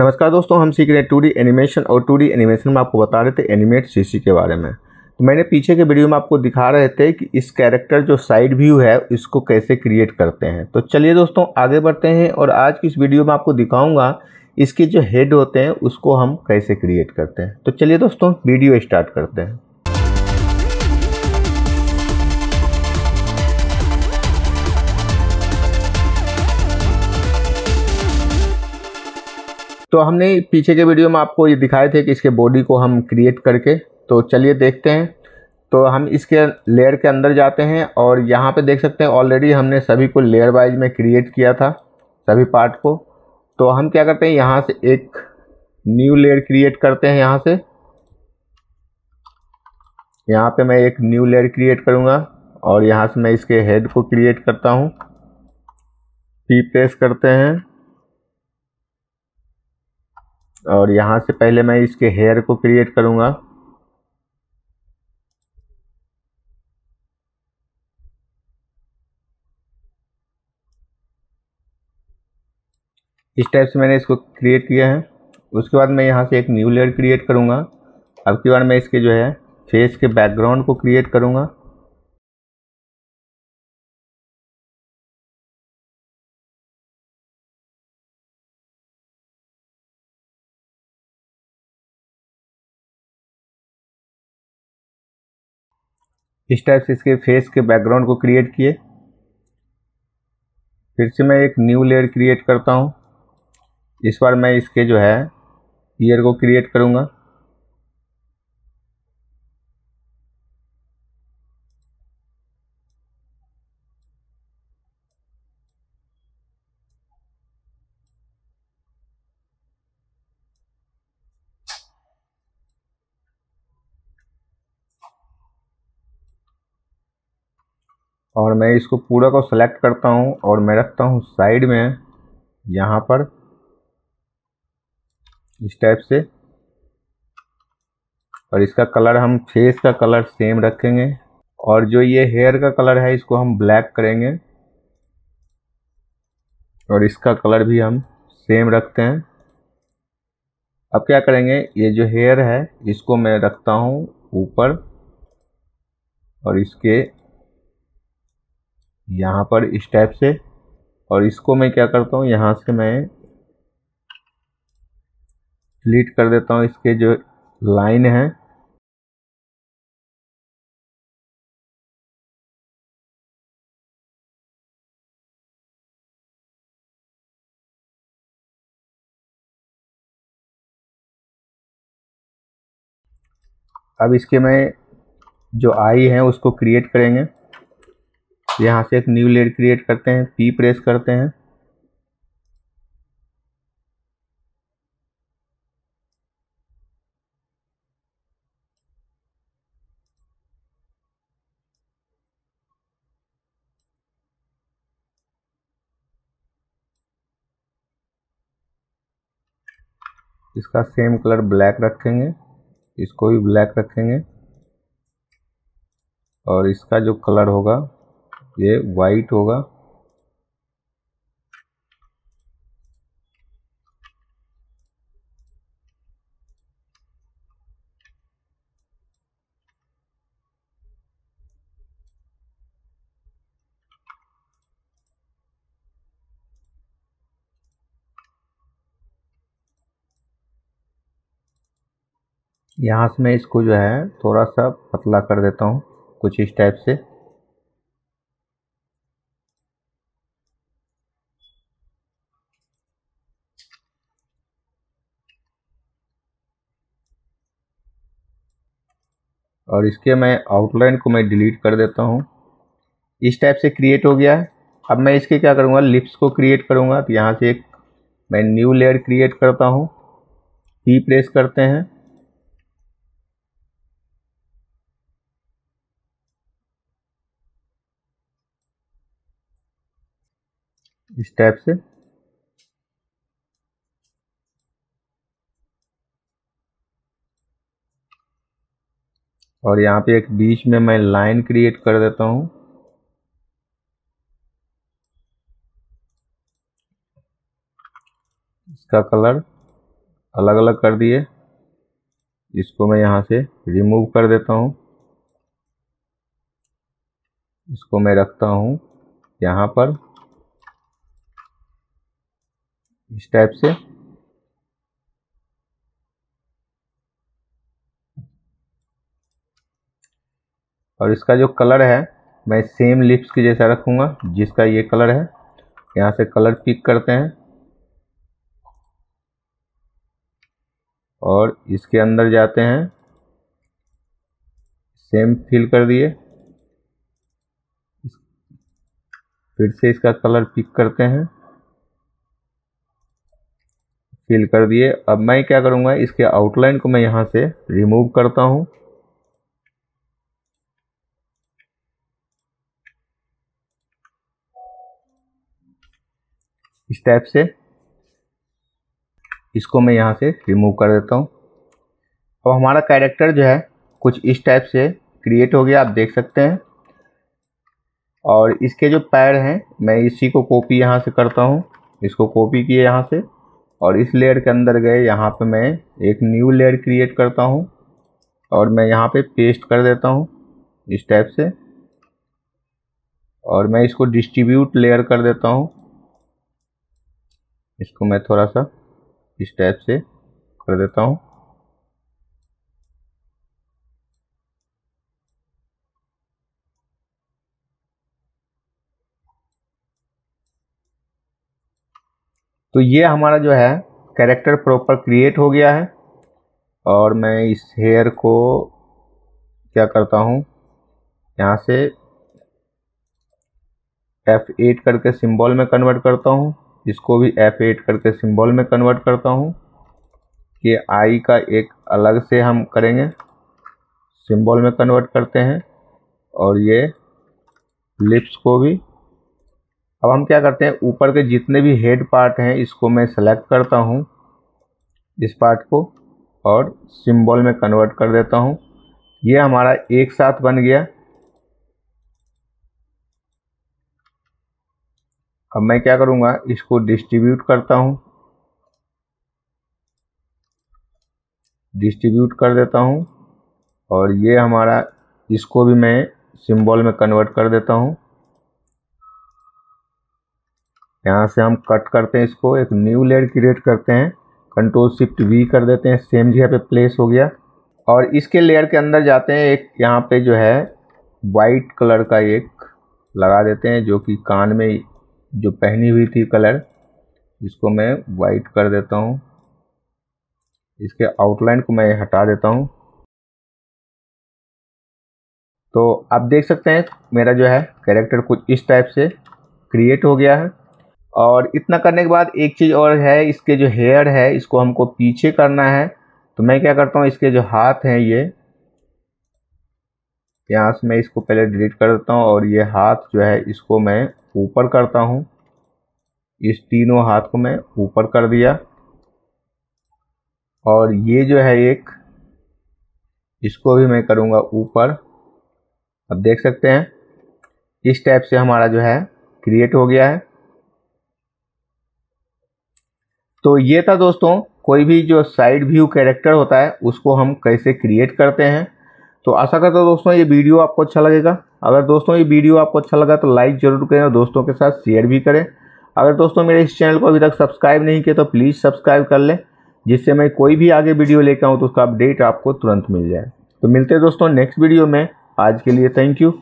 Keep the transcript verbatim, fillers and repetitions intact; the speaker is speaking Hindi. नमस्कार दोस्तों, हम सीख रहे हैं टू डी एनिमेशन। और टू डी एनिमेशन में आपको बता रहे थे एनिमेट सीसी के बारे में। तो मैंने पीछे के वीडियो में आपको दिखा रहे थे कि इस कैरेक्टर जो साइड व्यू है इसको कैसे क्रिएट करते हैं। तो चलिए दोस्तों आगे बढ़ते हैं और आज की इस वीडियो में आपको दिखाऊंगा इसके जो हेड होते हैं उसको हम कैसे क्रिएट करते हैं। तो चलिए दोस्तों वीडियो स्टार्ट करते हैं। तो हमने पीछे के वीडियो में आपको ये दिखाए थे कि इसके बॉडी को हम क्रिएट करके, तो चलिए देखते हैं। तो हम इसके लेयर के अंदर जाते हैं और यहाँ पे देख सकते हैं ऑलरेडी हमने सभी को लेयर वाइज में क्रिएट किया था, सभी पार्ट को। तो हम क्या करते हैं, यहाँ से एक न्यू लेयर क्रिएट करते हैं। यहाँ से यहाँ पे मैं एक न्यू लेयर क्रिएट करूँगा और यहाँ से मैं इसके हेड को क्रिएट करता हूँ। पी प्रेस करते हैं और यहाँ से पहले मैं इसके हेयर को क्रिएट करूँगा। इस टाइप से मैंने इसको क्रिएट किया है। उसके बाद मैं यहाँ से एक न्यू लेयर क्रिएट करूँगा। अब की बार मैं इसके जो है फेस के बैकग्राउंड को क्रिएट करूँगा। इस टाइप से इसके फेस के बैकग्राउंड को क्रिएट किए। फिर से मैं एक न्यू लेयर क्रिएट करता हूँ। इस बार मैं इसके जो है ईयर को क्रिएट करूँगा। और मैं इसको पूरा को सेलेक्ट करता हूँ और मैं रखता हूँ साइड में यहाँ पर, इस टाइप से। और इसका कलर हम फेस का कलर सेम रखेंगे और जो ये हेयर का कलर है इसको हम ब्लैक करेंगे और इसका कलर भी हम सेम रखते हैं। अब क्या करेंगे, ये जो हेयर है इसको मैं रखता हूँ ऊपर और इसके यहाँ पर, इस टाइप से। और इसको मैं क्या करता हूँ, यहाँ से मैं डिलीट कर देता हूँ इसके जो लाइन है। अब इसके में जो आई है उसको क्रिएट करेंगे। यहाँ से एक न्यू लेयर क्रिएट करते हैं, पी प्रेस करते हैं। इसका सेम कलर ब्लैक रखेंगे, इसको भी ब्लैक रखेंगे और इसका जो कलर होगा ये वाइट होगा। यहाँ से मैं इसको जो है थोड़ा सा पतला कर देता हूँ, कुछ इस टाइप से। और इसके मैं आउटलाइन को मैं डिलीट कर देता हूँ। इस टाइप से क्रिएट हो गया है। अब मैं इसके क्या करूँगा, लिप्स को क्रिएट करूँगा। तो यहाँ से एक मैं न्यू लेयर क्रिएट करता हूँ, पी प्रेस करते हैं। इस टाइप से और यहाँ पे एक बीच में मैं लाइन क्रिएट कर देता हूँ। इसका कलर अलग अलग कर दिए। इसको मैं यहाँ से रिमूव कर देता हूँ, इसको मैं रखता हूँ यहाँ पर इस टाइप से। और इसका जो कलर है मैं सेम लिप्स के जैसा रखूँगा जिसका ये कलर है। यहाँ से कलर पिक करते हैं और इसके अंदर जाते हैं, सेम फिल कर दिए। फिर से इसका कलर पिक करते हैं, फिल कर दिए। अब मैं क्या करूँगा, इसके आउटलाइन को मैं यहाँ से रिमूव करता हूँ। इस टाइप से इसको मैं यहाँ से रिमूव कर देता हूँ। अब हमारा कैरेक्टर जो है कुछ इस टाइप से क्रिएट हो गया, आप देख सकते हैं। और इसके जो पैर हैं मैं इसी को कॉपी यहाँ से करता हूँ। इसको कॉपी किए यहाँ से और इस लेयर के अंदर गए, यहाँ पे मैं एक न्यू लेयर क्रिएट करता हूँ और मैं यहाँ पे पेस्ट कर देता हूँ इस टाइप से। और मैं इसको डिस्ट्रीब्यूट लेयर कर देता हूँ, इसको मैं थोड़ा सा इस टाइप से कर देता हूँ। तो ये हमारा जो है कैरेक्टर प्रॉपर क्रिएट हो गया है। और मैं इस हेयर को क्या करता हूँ, यहाँ से एफ एट करके सिंबल में कन्वर्ट करता हूँ। इसको भी एफ एट करके सिंबल में कन्वर्ट करता हूँ कि आई का एक अलग से हम करेंगे, सिंबल में कन्वर्ट करते हैं। और ये लिप्स को भी। अब हम क्या करते हैं, ऊपर के जितने भी हेड पार्ट हैं इसको मैं सेलेक्ट करता हूँ, इस पार्ट को, और सिंबल में कन्वर्ट कर देता हूँ। ये हमारा एक साथ बन गया। अब मैं क्या करूँगा, इसको डिस्ट्रीब्यूट करता हूँ, डिस्ट्रीब्यूट कर देता हूँ। और ये हमारा, इसको भी मैं सिंबल में कन्वर्ट कर देता हूँ। यहाँ से हम कट करते हैं, इसको एक न्यू लेयर क्रिएट करते हैं, कंट्रोल शिफ्ट वी कर देते हैं, सेम जगह पे प्लेस हो गया। और इसके लेयर के अंदर जाते हैं, एक यहाँ पे जो है वाइट कलर का एक लगा देते हैं, जो कि कान में जो पहनी हुई थी कलर, इसको मैं वाइट कर देता हूँ। इसके आउटलाइन को मैं हटा देता हूँ। तो आप देख सकते हैं मेरा जो है कैरेक्टर कुछ इस टाइप से क्रिएट हो गया है। और इतना करने के बाद एक चीज़ और है, इसके जो हेयर है इसको हमको पीछे करना है। तो मैं क्या करता हूँ, इसके जो हाथ हैं ये, यहाँ से मैं इसको पहले डिलीट कर देता हूँ। और ये हाथ जो है इसको मैं ऊपर करता हूँ, इस तीनों हाथ को मैं ऊपर कर दिया। और ये जो है एक, इसको भी मैं करूँगा ऊपर। अब देख सकते हैं इस टाइप से हमारा जो है क्रिएट हो गया है। तो ये था दोस्तों, कोई भी जो साइड व्यू कैरेक्टर होता है उसको हम कैसे क्रिएट करते हैं। तो आशा करता हूँ दोस्तों ये वीडियो आपको अच्छा लगेगा। अगर दोस्तों ये वीडियो आपको अच्छा लगा तो लाइक ज़रूर करें और दोस्तों के साथ शेयर भी करें। अगर दोस्तों मेरे इस चैनल को अभी तक सब्सक्राइब नहीं किया तो प्लीज़ सब्सक्राइब कर लें, जिससे मैं कोई भी आगे वीडियो लेकर आऊँ तो उसका अपडेट आपको तुरंत मिल जाए। तो मिलते हैं दोस्तों नेक्स्ट वीडियो में। आज के लिए थैंक यू।